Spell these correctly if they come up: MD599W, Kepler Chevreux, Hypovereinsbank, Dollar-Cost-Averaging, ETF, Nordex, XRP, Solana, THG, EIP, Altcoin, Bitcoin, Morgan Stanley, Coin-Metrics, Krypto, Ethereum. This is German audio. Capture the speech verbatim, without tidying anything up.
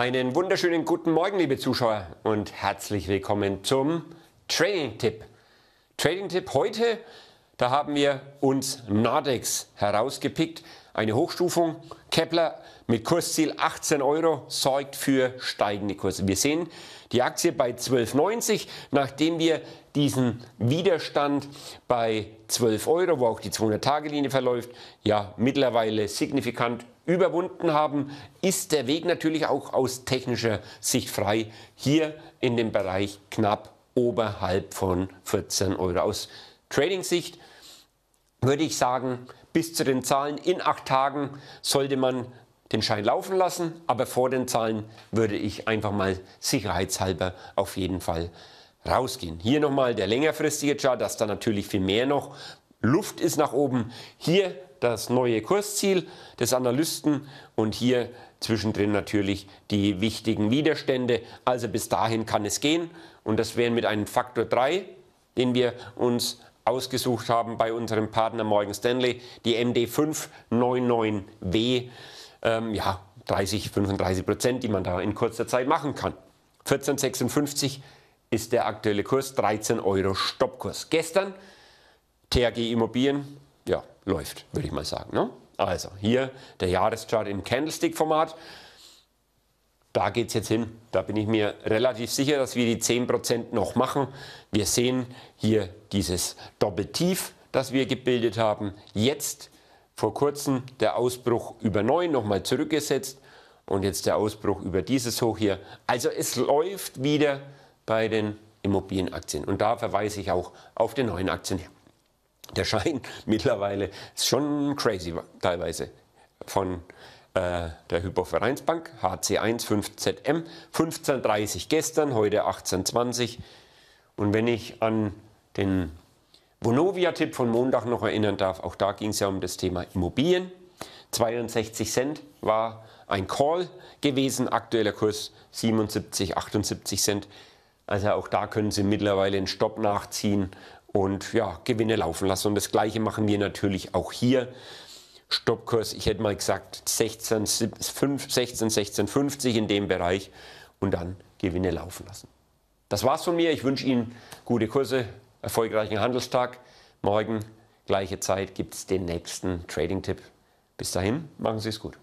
Einen wunderschönen guten Morgen, liebe Zuschauer, und herzlich willkommen zum Trading-Tipp. Trading-Tipp heute, da haben wir uns Nordex herausgepickt. Eine Hochstufung, Kepler mit Kursziel achtzehn Euro, sorgt für steigende Kurse. Wir sehen die Aktie bei zwölf neunzig, nachdem wir diesen Widerstand bei zwölf Euro, wo auch die zweihundert Tage Linie verläuft, ja mittlerweile signifikant überwunden haben, ist der Weg natürlich auch aus technischer Sicht frei, hier in dem Bereich knapp oberhalb von vierzehn Euro. Aus Trading-Sicht würde ich sagen, bis zu den Zahlen in acht Tagen sollte man den Schein laufen lassen, aber vor den Zahlen würde ich einfach mal sicherheitshalber auf jeden Fall rausgehen. Hier nochmal der längerfristige Chart, dass da natürlich viel mehr noch Luft ist nach oben. Hier das neue Kursziel des Analysten und hier zwischendrin natürlich die wichtigen Widerstände. Also bis dahin kann es gehen und das wären mit einem Faktor drei, den wir uns ausgesucht haben bei unserem Partner Morgan Stanley, die M D fünf neun neun W, ähm, ja, dreißig, fünfunddreißig Prozent, die man da in kurzer Zeit machen kann. vierzehn sechsundfünfzig ist der aktuelle Kurs, dreizehn Euro Stoppkurs. Gestern T H G Immobilien, ja, läuft, würde ich mal sagen, ne? Also hier der Jahreschart im Candlestick-Format. Da geht es jetzt hin. Da bin ich mir relativ sicher, dass wir die zehn Prozent noch machen. Wir sehen hier dieses Doppeltief, das wir gebildet haben. Jetzt vor kurzem der Ausbruch über neun nochmal zurückgesetzt und jetzt der Ausbruch über dieses Hoch hier. Also es läuft wieder bei den Immobilienaktien und da verweise ich auch auf den neuen Aktien. Der Schein mittlerweile ist schon crazy teilweise von äh, der Hypovereinsbank, H C fünfzehn Z M, fünfzehn dreißig gestern, heute achtzehn zwanzig. Und wenn ich an den Vonovia-Tipp von Montag noch erinnern darf, auch da ging es ja um das Thema Immobilien. zweiundsechzig Cent war ein Call gewesen, aktueller Kurs siebenundsiebzig, achtundsiebzig Cent. Also auch da können Sie mittlerweile einen Stopp nachziehen und ja, Gewinne laufen lassen. Und das Gleiche machen wir natürlich auch hier. Stoppkurs, ich hätte mal gesagt sechzehn, fünf, sechzehn, sechzehn fünfzig in dem Bereich und dann Gewinne laufen lassen. Das war's von mir. Ich wünsche Ihnen gute Kurse, erfolgreichen Handelstag. Morgen, gleiche Zeit, gibt es den nächsten Trading-Tipp. Bis dahin, machen Sie es gut.